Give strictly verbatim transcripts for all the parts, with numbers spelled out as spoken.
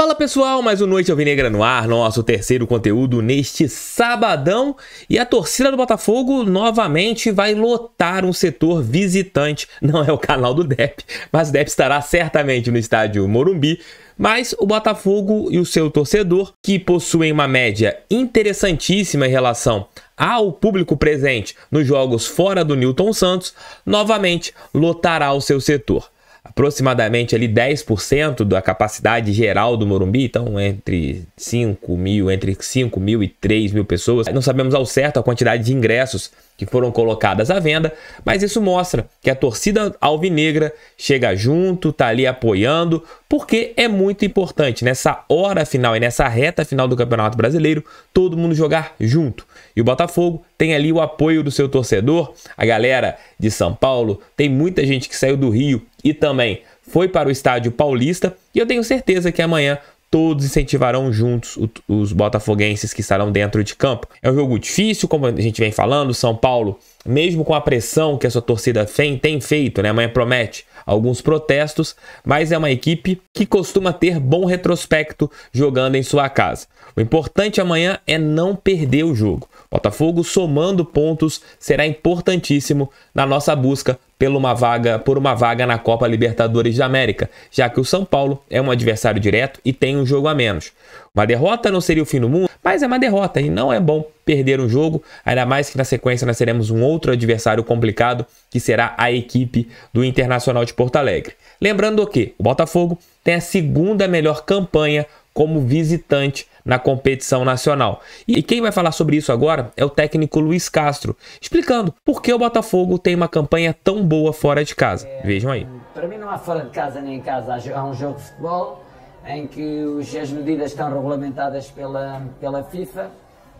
Fala pessoal, mais um Noite Alvinegra no ar, nosso terceiro conteúdo neste sabadão. E a torcida do Botafogo novamente vai lotar um setor visitante. Não é o canal do D E P, mas o D E P estará certamente no estádio Morumbi. Mas o Botafogo e o seu torcedor, que possuem uma média interessantíssima em relação ao público presente nos jogos fora do Nilton Santos, novamente lotará o seu setor. Aproximadamente ali dez por cento da capacidade geral do Morumbi, então entre cinco mil, entre cinco mil e três mil pessoas. Não sabemos ao certo a quantidade de ingressos que foram colocadas à venda, mas isso mostra que a torcida alvinegra chega junto, tá ali apoiando, porque é muito importante nessa hora final e nessa reta final do Campeonato Brasileiro, todo mundo jogar junto. E o Botafogo tem ali o apoio do seu torcedor, a galera de São Paulo, tem muita gente que saiu do Rio e também foi para o estádio paulista, e eu tenho certeza que amanhã todos incentivarão juntos os botafoguenses que estarão dentro de campo. É um jogo difícil, como a gente vem falando. São Paulo, mesmo com a pressão que a sua torcida tem, tem feito, né? Amanhã promete alguns protestos, mas é uma equipe que costuma ter bom retrospecto jogando em sua casa. O importante amanhã é não perder o jogo. Botafogo somando pontos será importantíssimo na nossa busca por uma vaga, por uma vaga na Copa Libertadores da América, já que o São Paulo é um adversário direto e tem um jogo a menos. Uma derrota não seria o fim do mundo, mas é uma derrota e não é bom perder um jogo, ainda mais que na sequência nós teremos um outro adversário complicado, que será a equipe do Internacional de Porto Alegre. Lembrando que o Botafogo tem a segunda melhor campanha como visitante na competição nacional. E quem vai falar sobre isso agora é o técnico Luís Castro, explicando por que o Botafogo tem uma campanha tão boa fora de casa. É, vejam aí. Para mim não há fora de casa nem em casa, há um jogo de futebol em que as medidas estão regulamentadas pela, pela FIFA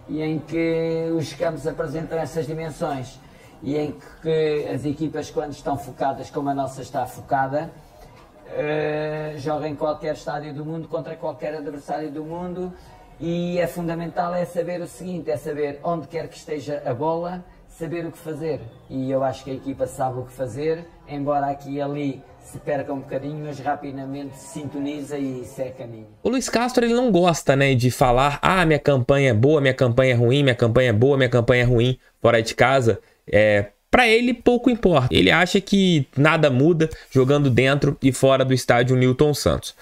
e em que os campos apresentam essas dimensões e em que as equipas, quando estão focadas como a nossa está focada, Uh, joga em qualquer estádio do mundo, contra qualquer adversário do mundo, e é fundamental é saber o seguinte, é saber onde quer que esteja a bola, saber o que fazer, e eu acho que a equipa sabe o que fazer, embora aqui e ali se perca um bocadinho, mas rapidamente se sintoniza e isso é caminho. O Luís Castro, ele não gosta, né, de falar, ah, minha campanha é boa, minha campanha é ruim, minha campanha é boa, minha campanha é ruim, fora de casa, é... Para ele, pouco importa. Ele acha que nada muda jogando dentro e fora do estádio Nilton Santos.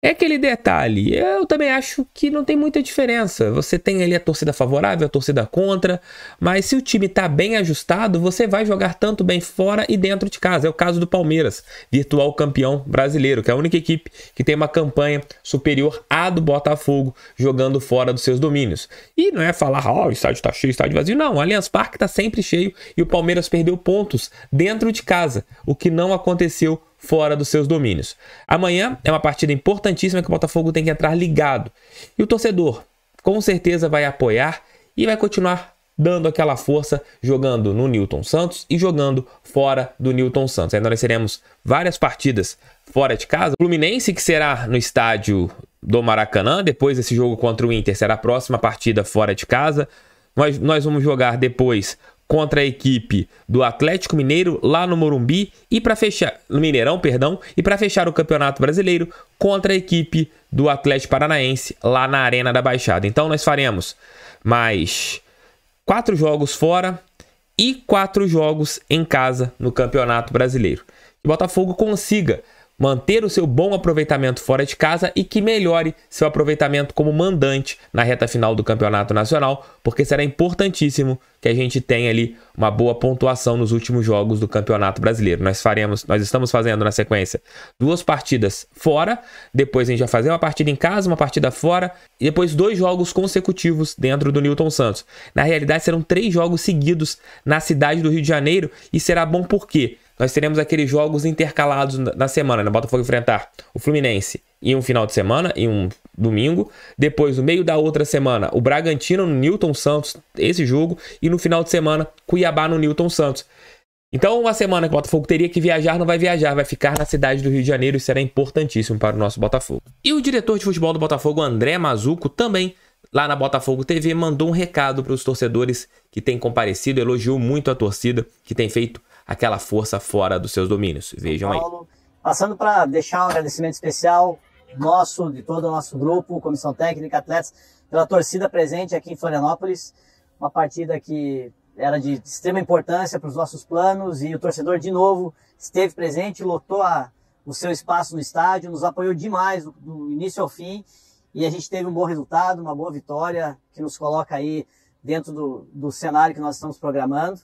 É aquele detalhe, eu também acho que não tem muita diferença. Você tem ali a torcida favorável, a torcida contra, mas se o time está bem ajustado, você vai jogar tanto bem fora e dentro de casa. É o caso do Palmeiras, virtual campeão brasileiro, que é a única equipe que tem uma campanha superior à do Botafogo, jogando fora dos seus domínios. E não é falar, ó, oh, o estádio está cheio, o estádio vazio. Não, o Allianz Parque está sempre cheio e o Palmeiras perdeu pontos dentro de casa, o que não aconteceu fora dos seus domínios. Amanhã é uma partida importantíssima que o Botafogo tem que entrar ligado. E o torcedor com certeza vai apoiar e vai continuar dando aquela força jogando no Nilton Santos e jogando fora do Nilton Santos. Ainda nós teremos várias partidas fora de casa. O Fluminense, que será no estádio do Maracanã, depois desse jogo contra o Inter, será a próxima partida fora de casa. Nós, nós vamos jogar depois contra a equipe do Atlético Mineiro lá no Morumbi e para fechar no Mineirão, perdão, e para fechar o Campeonato Brasileiro contra a equipe do Atlético Paranaense lá na Arena da Baixada. Então nós faremos mais quatro jogos fora e quatro jogos em casa no Campeonato Brasileiro. Que o Botafogo consiga manter o seu bom aproveitamento fora de casa e que melhore seu aproveitamento como mandante na reta final do Campeonato Nacional, porque será importantíssimo que a gente tenha ali uma boa pontuação nos últimos jogos do Campeonato Brasileiro. Nós faremos, nós estamos fazendo na sequência duas partidas fora, depois a gente vai fazer uma partida em casa, uma partida fora, e depois dois jogos consecutivos dentro do Nilton Santos. Na realidade serão três jogos seguidos na cidade do Rio de Janeiro e será bom porque nós teremos aqueles jogos intercalados na semana, né? O Botafogo enfrentar o Fluminense em um final de semana, em um domingo. Depois, no meio da outra semana, o Bragantino no Nilton Santos, esse jogo. E no final de semana, Cuiabá no Nilton Santos. Então, uma semana que o Botafogo teria que viajar, não vai viajar, vai ficar na cidade do Rio de Janeiro. E será importantíssimo para o nosso Botafogo. E o diretor de futebol do Botafogo, André Mazzucco, também lá na Botafogo T V, mandou um recado para os torcedores que têm comparecido, elogiou muito a torcida, que tem feito aquela força fora dos seus domínios. Vejam aí. Passando para deixar um agradecimento especial nosso, de todo o nosso grupo, comissão técnica, atletas, pela torcida presente aqui em Florianópolis. Uma partida que era de extrema importância para os nossos planos e o torcedor, de novo, esteve presente, lotou a, o seu espaço no estádio, nos apoiou demais do, do início ao fim e a gente teve um bom resultado, uma boa vitória que nos coloca aí dentro do, do cenário que nós estamos programando.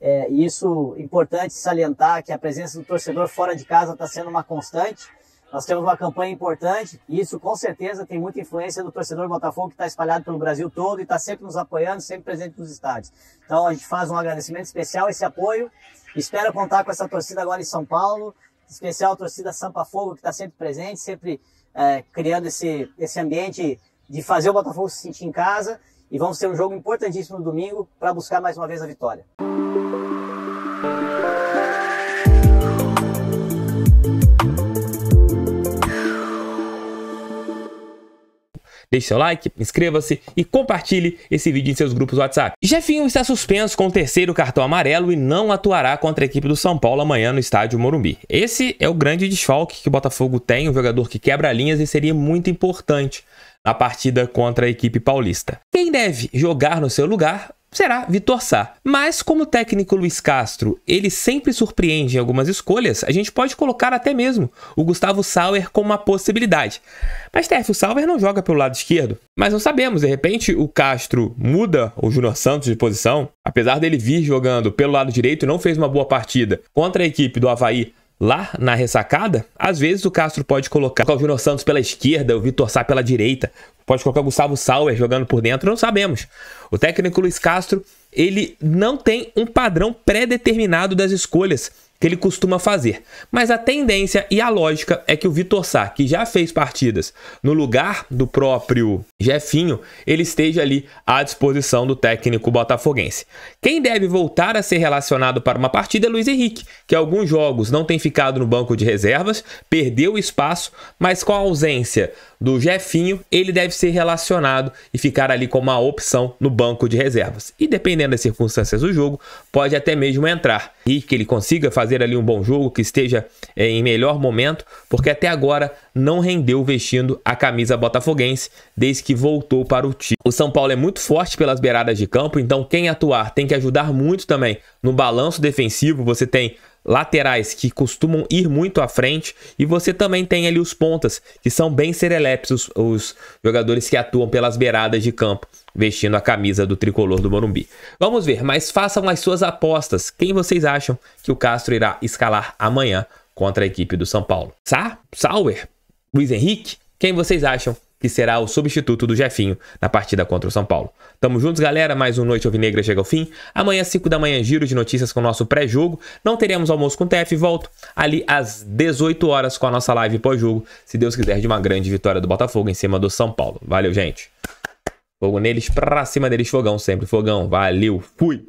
É, e isso é importante salientar, que a presença do torcedor fora de casa está sendo uma constante. Nós temos uma campanha importante e isso com certeza tem muita influência do torcedor Botafogo, que está espalhado pelo Brasil todo e está sempre nos apoiando, sempre presente nos estádios. Então a gente faz um agradecimento especial a esse apoio. Espero contar com essa torcida agora em São Paulo, especial a torcida Sampa Fogo, que está sempre presente, sempre é, criando esse, esse ambiente de fazer o Botafogo se sentir em casa. E vamos ter um jogo importantíssimo no domingo para buscar mais uma vez a vitória. Deixe seu like, inscreva-se e compartilhe esse vídeo em seus grupos WhatsApp. Jeffinho está suspenso com o terceiro cartão amarelo e não atuará contra a equipe do São Paulo amanhã no estádio Morumbi. Esse é o grande desfalque que o Botafogo tem, um jogador que quebra linhas e seria muito importante na partida contra a equipe paulista. Quem deve jogar no seu lugar será Vitor Sá. Mas como o técnico Luís Castro, ele sempre surpreende em algumas escolhas, a gente pode colocar até mesmo o Gustavo Sauer como uma possibilidade. Mas T F, o Sauer não joga pelo lado esquerdo. Mas não sabemos, de repente o Castro muda o Júnior Santos de posição, apesar dele vir jogando pelo lado direito e não fez uma boa partida contra a equipe do Avaí lá na ressacada. Às vezes o Castro pode colocar o Júnior Santos pela esquerda, o Vitor Sá pela direita, pode colocar o Gustavo Sauer jogando por dentro, não sabemos. O técnico Luís Castro, ele não tem um padrão pré-determinado das escolhas que ele costuma fazer, mas a tendência e a lógica é que o Vitor Sá, que já fez partidas no lugar do próprio Jeffinho, ele esteja ali à disposição do técnico botafoguense. Quem deve voltar a ser relacionado para uma partida é Luiz Henrique, que alguns jogos não tem ficado no banco de reservas, perdeu espaço, mas com a ausência do Jeffinho, ele deve ser relacionado e ficar ali como uma opção no banco de reservas. E dependendo das circunstâncias do jogo, pode até mesmo entrar e que ele consiga fazer ali um bom jogo, que esteja é, em melhor momento, porque até agora não rendeu vestindo a camisa botafoguense desde que voltou para o time. O São Paulo é muito forte pelas beiradas de campo, então quem atuar tem que ajudar muito também no balanço defensivo. Você tem laterais que costumam ir muito à frente e você também tem ali os pontas, que são bem serelepes, os, os jogadores que atuam pelas beiradas de campo vestindo a camisa do tricolor do Morumbi. Vamos ver, mas façam as suas apostas. Quem vocês acham que o Castro irá escalar amanhã contra a equipe do São Paulo? Sá? Sauer? Luiz Henrique? Quem vocês acham que será o substituto do Jeffinho na partida contra o São Paulo? Tamo juntos, galera. Mais um Noite Alvinegra chega ao fim. Amanhã, cinco da manhã, giro de notícias com o nosso pré-jogo. Não teremos almoço com o T F. Volto ali às dezoito horas com a nossa live pós-jogo, se Deus quiser, de uma grande vitória do Botafogo em cima do São Paulo. Valeu, gente. Fogo neles, pra cima deles, fogão, sempre fogão. Valeu, fui!